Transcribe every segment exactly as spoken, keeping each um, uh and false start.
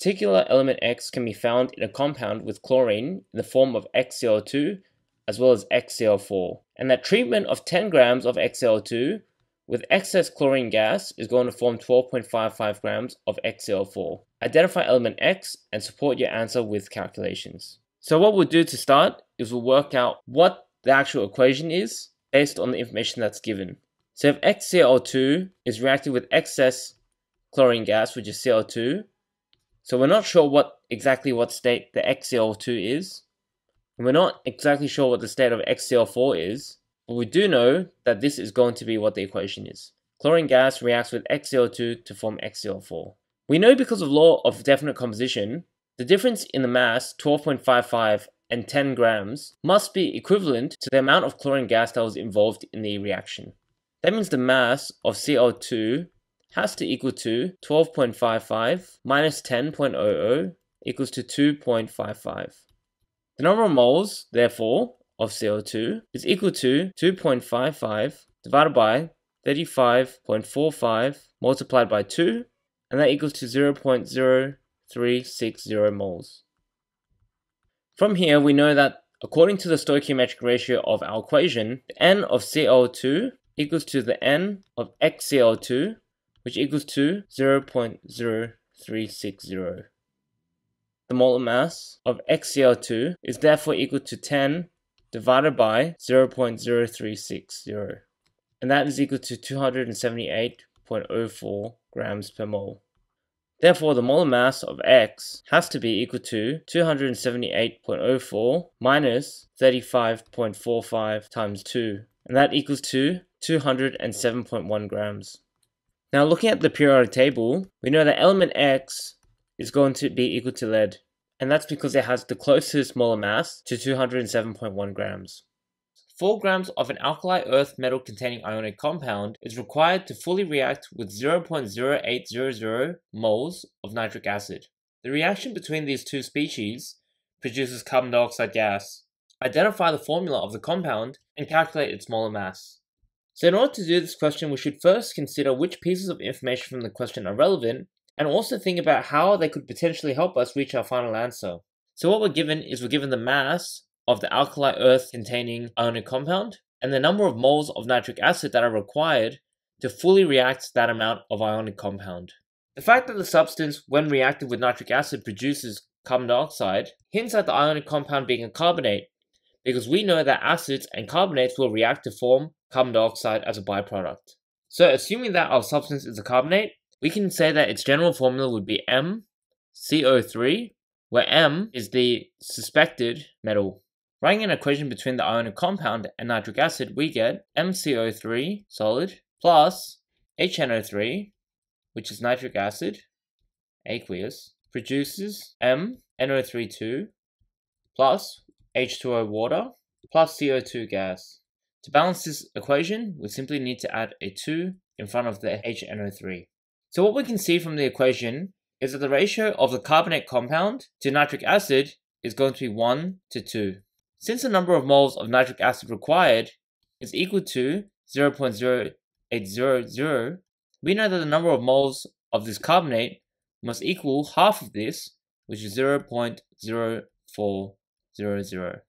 particular element X can be found in a compound with chlorine in the form of X C l two as well as X C l four, and that treatment of ten grams of X C l two with excess chlorine gas is going to form twelve point five five grams of X C l four. Identify element X and support your answer with calculations. So what we'll do to start is we'll work out what the actual equation is based on the information that's given. So if X C l two is reacted with excess chlorine gas, which is C l two, so we're not sure what exactly what state the X C l two is, and we're not exactly sure what the state of X C l four is, but we do know that this is going to be what the equation is. Chlorine gas reacts with X C l two to form X C l four. We know because of law of definite composition, the difference in the mass, twelve point five five and ten grams, must be equivalent to the amount of chlorine gas that was involved in the reaction. That means the mass of C l two has to equal to twelve point five five minus ten point zero zero equals to two point five five. The number of moles, therefore, of C l two is equal to two point five five divided by thirty-five point four five multiplied by two, and that equals to zero point zero three six zero moles. From here, we know that according to the stoichiometric ratio of our equation, the N of C l two equals to the N of X C l two, which equals to zero point zero three six zero. The molar mass of X C l two is therefore equal to ten divided by zero point zero three six zero, and that is equal to two hundred seventy-eight point zero four grams per mole. Therefore, the molar mass of X has to be equal to two hundred seventy-eight point zero four minus thirty-five point four five times two, and that equals to two hundred seven point one grams. Now, looking at the periodic table, we know that element X is going to be equal to lead, and that's because it has the closest molar mass to two hundred seven point one grams. four grams of an alkali earth metal containing ionic compound is required to fully react with zero point zero eight zero zero moles of nitric acid. The reaction between these two species produces carbon dioxide gas. Identify the formula of the compound and calculate its molar mass. So in order to do this question, we should first consider which pieces of information from the question are relevant, and also think about how they could potentially help us reach our final answer. So what we're given is we're given the mass of the alkali earth containing ionic compound, and the number of moles of nitric acid that are required to fully react that amount of ionic compound. The fact that the substance, when reacted with nitric acid, produces carbon dioxide hints at the ionic compound being a carbonate, because we know that acids and carbonates will react to form carbon dioxide as a byproduct. So assuming that our substance is a carbonate, we can say that its general formula would be M C o three, where M is the suspected metal. Writing an equation between the ionic compound and nitric acid, we get M C o three solid plus H N O three, which is nitric acid, aqueous, produces M N O three two plus H two O water plus C o two gas. To balance this equation, we simply need to add a two in front of the H N O three. So what we can see from the equation is that the ratio of the carbonate compound to nitric acid is going to be one to two. Since the number of moles of nitric acid required is equal to zero point zero eight zero zero, we know that the number of moles of this carbonate must equal half of this, which is zero point zero four zero zero.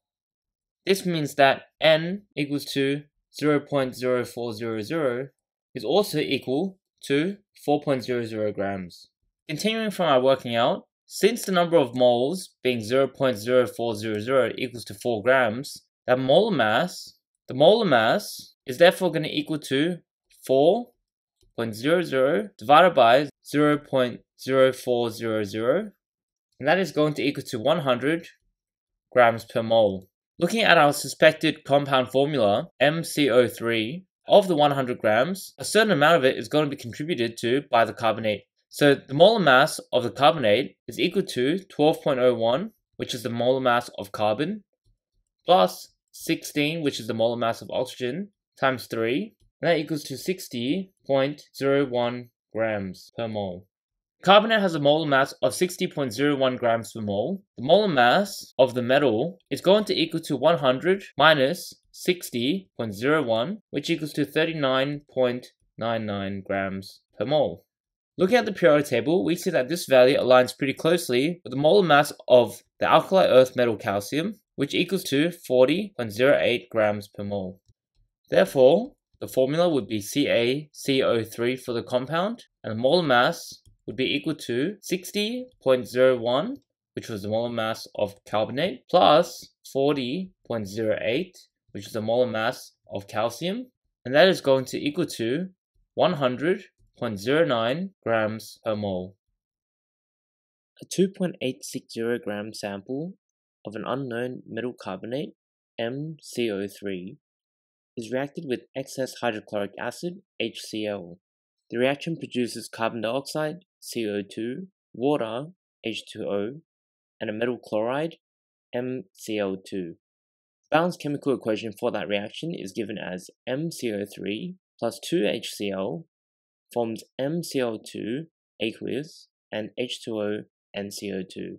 This means that N equals to zero point zero four zero zero is also equal to four point zero zero grams. Continuing from our working out, since the number of moles being zero point zero four zero zero equals to four grams, that molar mass, the molar mass is therefore going to equal to four point zero zero divided by zero point zero four zero zero, and that is going to equal to one hundred grams per mole. Looking at our suspected compound formula, M C o three, of the one hundred grams, a certain amount of it is going to be contributed to by the carbonate. So the molar mass of the carbonate is equal to twelve point zero one, which is the molar mass of carbon, plus sixteen, which is the molar mass of oxygen, times three, and that equals to sixty point zero one grams per mole. Carbonate has a molar mass of sixty point zero one grams per mole. The molar mass of the metal is going to equal to one hundred minus sixty point zero one, which equals to thirty-nine point nine nine grams per mole. Looking at the periodic table, we see that this value aligns pretty closely with the molar mass of the alkali earth metal calcium, which equals to forty point zero eight grams per mole. Therefore, the formula would be C A C O three for the compound, and the molar mass would be equal to sixty point zero one, which was the molar mass of carbonate, plus forty point zero eight, which is the molar mass of calcium, and that is going to equal to one hundred point zero nine grams per mole. A two point eight six zero gram sample of an unknown metal carbonate, M C O three, is reacted with excess hydrochloric acid, H C l. The reaction produces carbon dioxide, C O two, water, H two O, and a metal chloride, M C l two. The balanced chemical equation for that reaction is given as M C O three plus two H C l forms M C l two aqueous and H two O and C O two.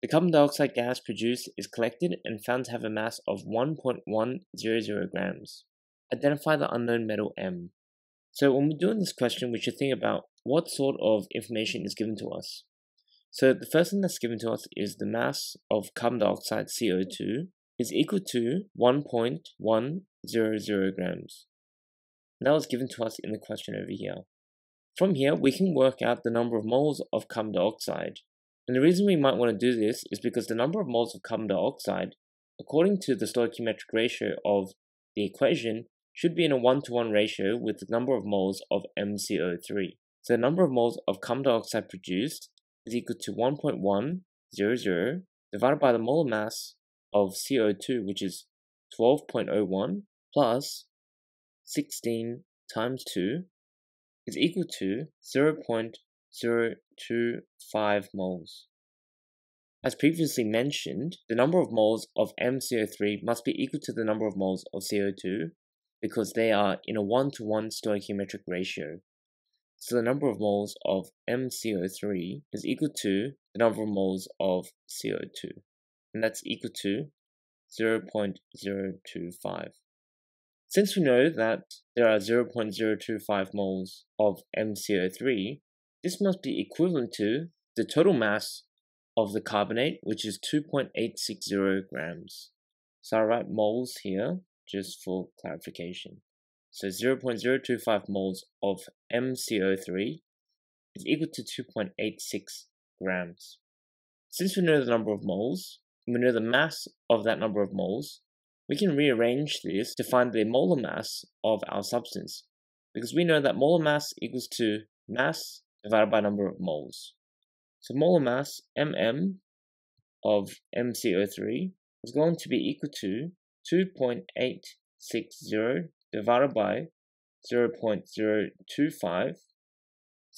The carbon dioxide gas produced is collected and found to have a mass of one point one zero zero grams. Identify the unknown metal M. So when we're doing this question, we should think about what sort of information is given to us. So the first thing that's given to us is the mass of carbon dioxide, C O two, is equal to one point one zero zero grams. That was given to us in the question over here. From here, we can work out the number of moles of carbon dioxide. And the reason we might want to do this is because the number of moles of carbon dioxide, according to the stoichiometric ratio of the equation, should be in a one to one ratio with the number of moles of M C O three. So the number of moles of carbon dioxide produced is equal to one point one zero zero divided by the molar mass of C O two, which is twelve point zero one, plus sixteen times two is equal to zero point zero two five moles. As previously mentioned, the number of moles of M C O three must be equal to the number of moles of C O two because they are in a one to one stoichiometric ratio. So the number of moles of M C O three is equal to the number of moles of C O two, and that's equal to zero point zero two five. Since we know that there are zero point zero two five moles of M C O three, this must be equivalent to the total mass of the carbonate, which is two point eight six zero grams. So I write moles here just for clarification. So zero point zero two five moles of M C O three is equal to two point eight six grams. Since we know the number of moles, and we know the mass of that number of moles, we can rearrange this to find the molar mass of our substance, because we know that molar mass equals to mass divided by number of moles. So molar mass, M M, of M C O three is going to be equal to two point eight six zero divided by zero point zero two five,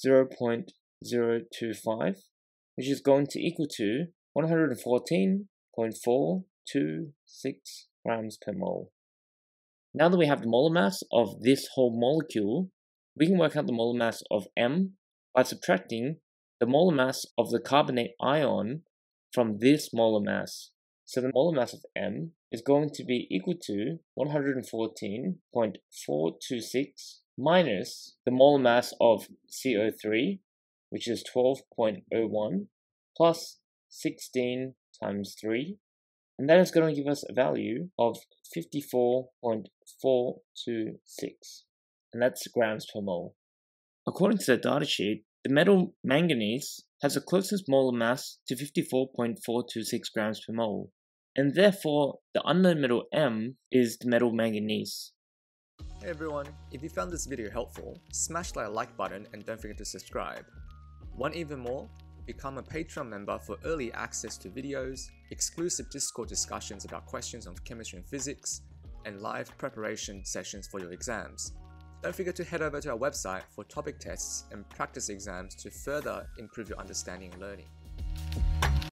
zero point zero two five, which is going to equal to one hundred fourteen point four two six grams per mole. Now that we have the molar mass of this whole molecule, we can work out the molar mass of M by subtracting the molar mass of the carbonate ion from this molar mass. So the molar mass of M is going to be equal to one hundred fourteen point four two six minus the molar mass of C O three, which is twelve point zero one, plus sixteen times three, and that is going to give us a value of fifty-four point four two six, and that's grams per mole. According to the data sheet, the metal manganese has the closest molar mass to fifty-four point four two six grams per mole, and therefore the unknown metal M is the metal manganese. Hey everyone, if you found this video helpful, smash that like button and don't forget to subscribe. Want even more? Become a Patreon member for early access to videos, exclusive Discord discussions about questions on chemistry and physics, and live preparation sessions for your exams. Don't forget to head over to our website for topic tests and practice exams to further improve your understanding and learning.